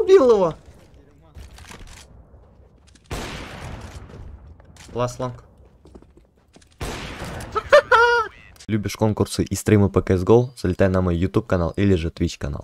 убил его. Ласланг. Любишь конкурсы и стримы по CS:GO? Залетай на мой YouTube канал или же Twitch канал.